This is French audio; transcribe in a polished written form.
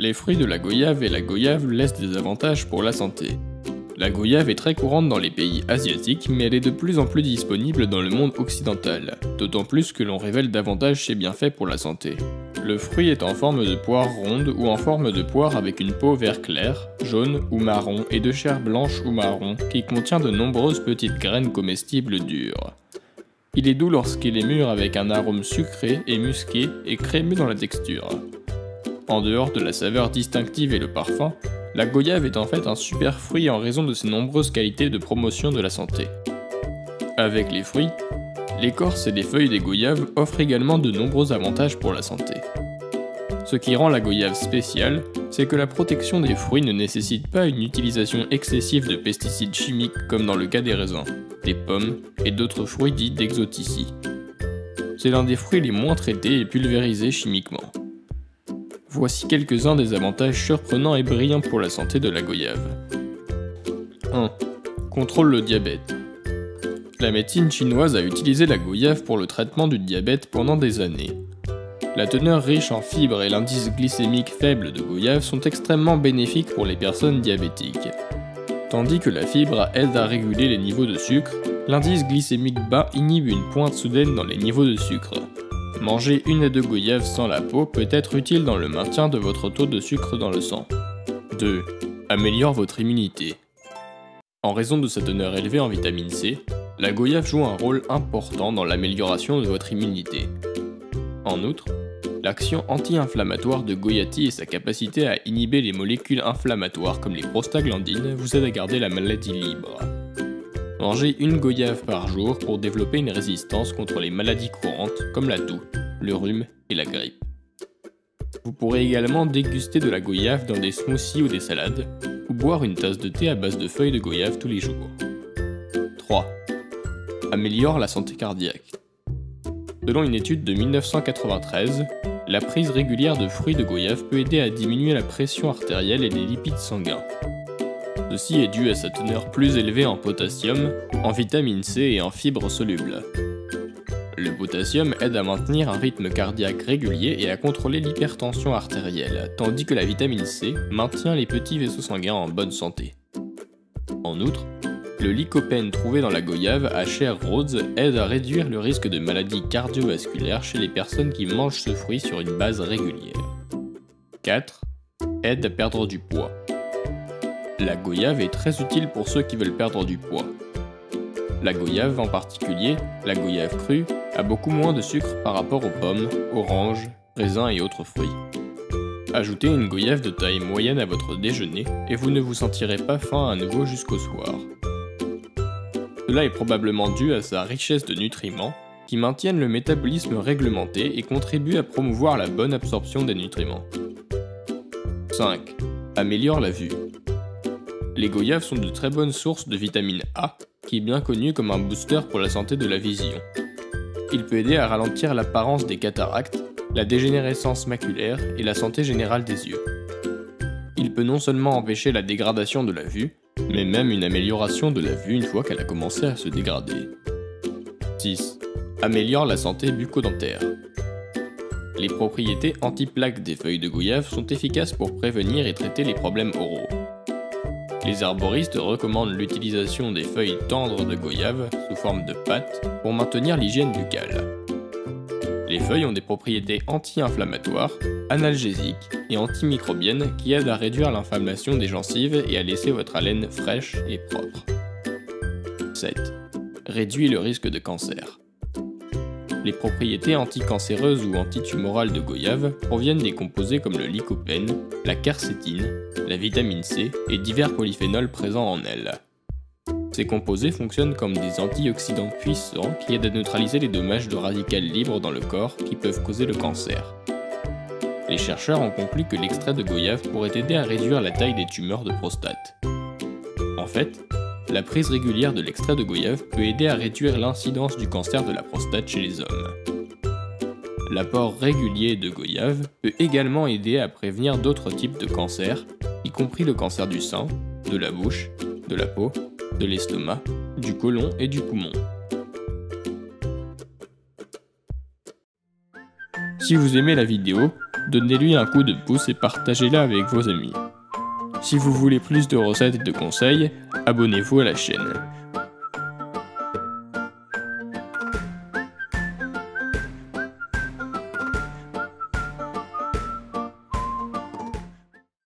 Les fruits de la goyave et la goyave laissent des avantages pour la santé. La goyave est très courante dans les pays asiatiques, mais elle est de plus en plus disponible dans le monde occidental, d'autant plus que l'on révèle davantage ses bienfaits pour la santé. Le fruit est en forme de poire ronde ou en forme de poire avec une peau vert clair, jaune ou marron et de chair blanche ou marron qui contient de nombreuses petites graines comestibles dures. Il est doux lorsqu'il est mûr avec un arôme sucré et musqué et crémeux dans la texture. En dehors de la saveur distinctive et le parfum, la goyave est en fait un super fruit en raison de ses nombreuses qualités de promotion de la santé. Avec les fruits, l'écorce et les feuilles des goyaves offrent également de nombreux avantages pour la santé. Ce qui rend la goyave spéciale, c'est que la protection des fruits ne nécessite pas une utilisation excessive de pesticides chimiques comme dans le cas des raisins, des pommes et d'autres fruits dits d'exotici. C'est l'un des fruits les moins traités et pulvérisés chimiquement. Voici quelques-uns des avantages surprenants et brillants pour la santé de la goyave. 1. Contrôle le diabète. La médecine chinoise a utilisé la goyave pour le traitement du diabète pendant des années. La teneur riche en fibres et l'indice glycémique faible de goyave sont extrêmement bénéfiques pour les personnes diabétiques. Tandis que la fibre aide à réguler les niveaux de sucre, l'indice glycémique bas inhibe une pointe soudaine dans les niveaux de sucre. Manger une à deux goyaves sans la peau peut être utile dans le maintien de votre taux de sucre dans le sang. 2. Améliore votre immunité. En raison de sa teneur élevée en vitamine C, la goyave joue un rôle important dans l'amélioration de votre immunité. En outre, l'action anti-inflammatoire de goyati et sa capacité à inhiber les molécules inflammatoires comme les prostaglandines vous aident à garder la maladie libre. Mangez une goyave par jour pour développer une résistance contre les maladies courantes comme la toux, le rhume et la grippe. Vous pourrez également déguster de la goyave dans des smoothies ou des salades, ou boire une tasse de thé à base de feuilles de goyave tous les jours. 3. Améliore la santé cardiaque. Selon une étude de 1993, la prise régulière de fruits de goyave peut aider à diminuer la pression artérielle et les lipides sanguins. Ceci est dû à sa teneur plus élevée en potassium, en vitamine C et en fibres solubles. Le potassium aide à maintenir un rythme cardiaque régulier et à contrôler l'hypertension artérielle, tandis que la vitamine C maintient les petits vaisseaux sanguins en bonne santé. En outre, le lycopène trouvé dans la goyave à chair rose aide à réduire le risque de maladies cardiovasculaires chez les personnes qui mangent ce fruit sur une base régulière. 4. Aide à perdre du poids. La goyave est très utile pour ceux qui veulent perdre du poids. La goyave en particulier, la goyave crue, a beaucoup moins de sucre par rapport aux pommes, oranges, raisins et autres fruits. Ajoutez une goyave de taille moyenne à votre déjeuner et vous ne vous sentirez pas faim à nouveau jusqu'au soir. Cela est probablement dû à sa richesse de nutriments qui maintiennent le métabolisme réglementé et contribuent à promouvoir la bonne absorption des nutriments. 5. Améliore la vue. Les goyaves sont de très bonnes sources de vitamine A, qui est bien connue comme un booster pour la santé de la vision. Il peut aider à ralentir l'apparence des cataractes, la dégénérescence maculaire et la santé générale des yeux. Il peut non seulement empêcher la dégradation de la vue, mais même une amélioration de la vue une fois qu'elle a commencé à se dégrader. 6. Améliore la santé bucco-dentaire. Les propriétés anti-plaques des feuilles de goyave sont efficaces pour prévenir et traiter les problèmes oraux. Les herboristes recommandent l'utilisation des feuilles tendres de goyave sous forme de pâte pour maintenir l'hygiène buccale. Les feuilles ont des propriétés anti-inflammatoires, analgésiques et antimicrobiennes qui aident à réduire l'inflammation des gencives et à laisser votre haleine fraîche et propre. 7. Réduit le risque de cancer. Les propriétés anticancéreuses ou antitumorales de goyave proviennent des composés comme le lycopène, la quercétine, la vitamine C et divers polyphénols présents en elle. Ces composés fonctionnent comme des antioxydants puissants qui aident à neutraliser les dommages de radicaux libres dans le corps qui peuvent causer le cancer. Les chercheurs ont conclu que l'extrait de goyave pourrait aider à réduire la taille des tumeurs de prostate. En fait, la prise régulière de l'extrait de goyave peut aider à réduire l'incidence du cancer de la prostate chez les hommes. L'apport régulier de goyave peut également aider à prévenir d'autres types de cancers, y compris le cancer du sein, de la bouche, de la peau, de l'estomac, du côlon et du poumon. Si vous aimez la vidéo, donnez-lui un coup de pouce et partagez-la avec vos amis. Si vous voulez plus de recettes et de conseils, abonnez-vous à la chaîne.